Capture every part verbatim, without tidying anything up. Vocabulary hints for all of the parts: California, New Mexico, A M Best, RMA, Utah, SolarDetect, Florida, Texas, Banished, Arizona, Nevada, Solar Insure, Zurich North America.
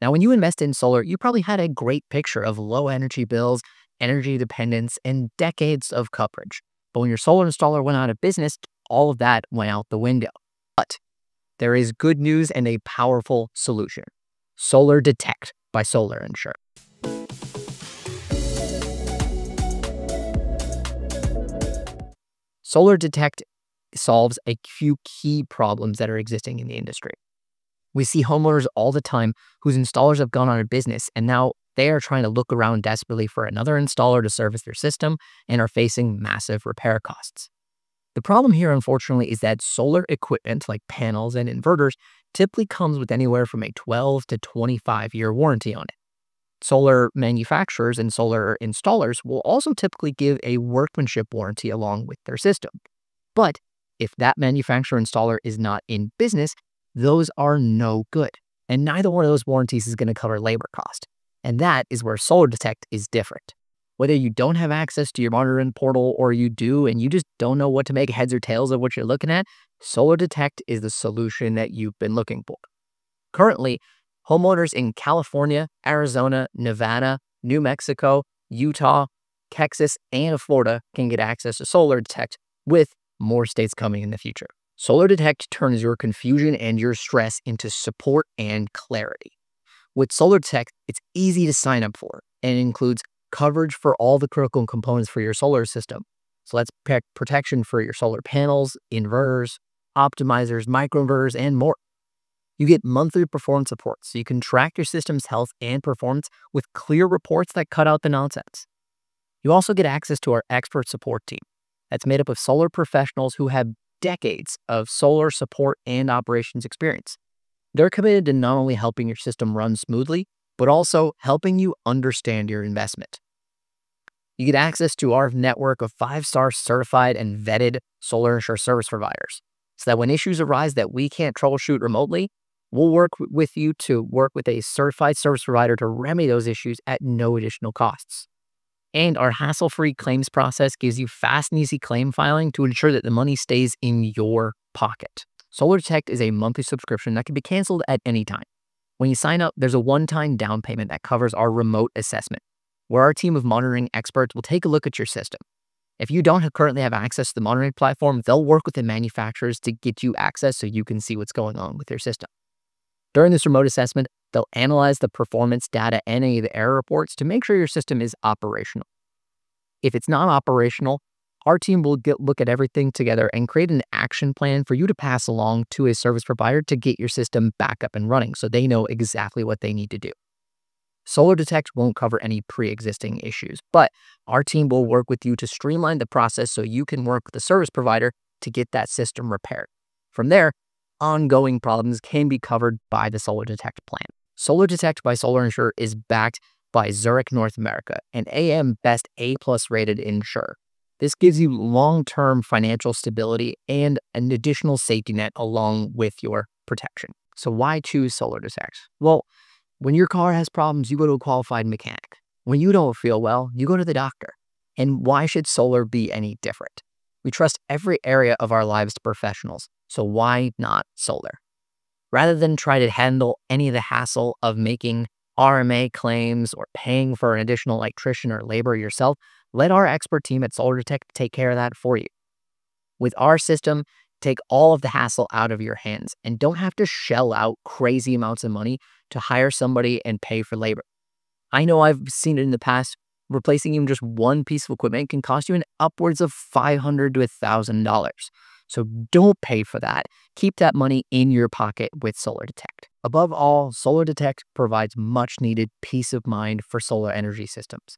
Now, when you invest in solar, you probably had a great picture of low energy bills, energy dependence, and decades of coverage. But when your solar installer went out of business, all of that went out the window. But there is good news and a powerful solution. SolarDetect by Solar Insure. SolarDetect solves a few key problems that are existing in the industry. We see homeowners all the time whose installers have gone out of business, and now they are trying to look around desperately for another installer to service their system and are facing massive repair costs. The problem here, unfortunately, is that solar equipment like panels and inverters typically comes with anywhere from a twelve to twenty-five year warranty on it. Solar manufacturers and solar installers will also typically give a workmanship warranty along with their system. But if that manufacturer installer is not in business, those are no good, and neither one of those warranties is going to cover labor cost. And that is where SolarDetect is different. Whether you don't have access to your monitoring portal or you do and you just don't know what to make heads or tails of what you're looking at, SolarDetect is the solution that you've been looking for. Currently, homeowners in California, Arizona, Nevada, New Mexico, Utah, Texas, and Florida can get access to SolarDetect, with more states coming in the future. SolarDetect turns your confusion and your stress into support and clarity. With SolarDetect, it's easy to sign up for, and it includes coverage for all the critical components for your solar system. So that's protection for your solar panels, inverters, optimizers, microinverters, and more. You get monthly performance reports, so you can track your system's health and performance with clear reports that cut out the nonsense. You also get access to our expert support team. That's made up of solar professionals who have decades of solar support and operations experience. They're committed to not only helping your system run smoothly, but also helping you understand your investment. You get access to our network of five-star certified and vetted Solar Insure service providers, so that when issues arise that we can't troubleshoot remotely, we'll work with you to work with a certified service provider to remedy those issues at no additional costs. And our hassle-free claims process gives you fast and easy claim filing to ensure that the money stays in your pocket. SolarDetect is a monthly subscription that can be canceled at any time. When you sign up, there's a one-time down payment that covers our remote assessment, where our team of monitoring experts will take a look at your system. If you don't currently have access to the monitoring platform, they'll work with the manufacturers to get you access so you can see what's going on with your system. During this remote assessment, they'll analyze the performance data and any of the error reports to make sure your system is operational. If it's not operational, our team will get, look at everything together and create an action plan for you to pass along to a service provider to get your system back up and running so they know exactly what they need to do. SolarDetect won't cover any pre-existing issues, but our team will work with you to streamline the process so you can work with the service provider to get that system repaired. From there, ongoing problems can be covered by the SolarDetect plan. SolarDetect by Solar Insure is backed by Zurich North America, an A M Best A plus rated insurer. This gives you long-term financial stability and an additional safety net along with your protection. So why choose SolarDetect? Well, when your car has problems, you go to a qualified mechanic. When you don't feel well, you go to the doctor. And why should solar be any different? We trust every area of our lives to professionals. So why not solar? Rather than try to handle any of the hassle of making R M A claims or paying for an additional electrician or labor yourself, let our expert team at SolarDetect take care of that for you. With our system, take all of the hassle out of your hands and don't have to shell out crazy amounts of money to hire somebody and pay for labor. I know I've seen it in the past. Replacing even just one piece of equipment can cost you an upwards of five hundred to one thousand dollars. So don't pay for that. Keep that money in your pocket with SolarDetect. Above all, SolarDetect provides much needed peace of mind for solar energy systems.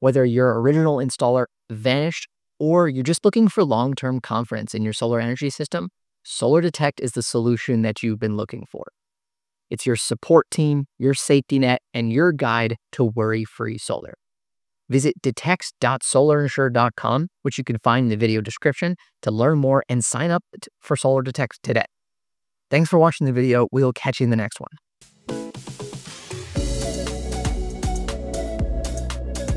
Whether your original installer vanished or you're just looking for long-term confidence in your solar energy system, SolarDetect is the solution that you've been looking for. It's your support team, your safety net, and your guide to worry-free solar. Visit detect dot solar insure dot com, which you can find in the video description, to learn more and sign up for SolarDetect today. Thanks for watching the video. We'll catch you in the next one.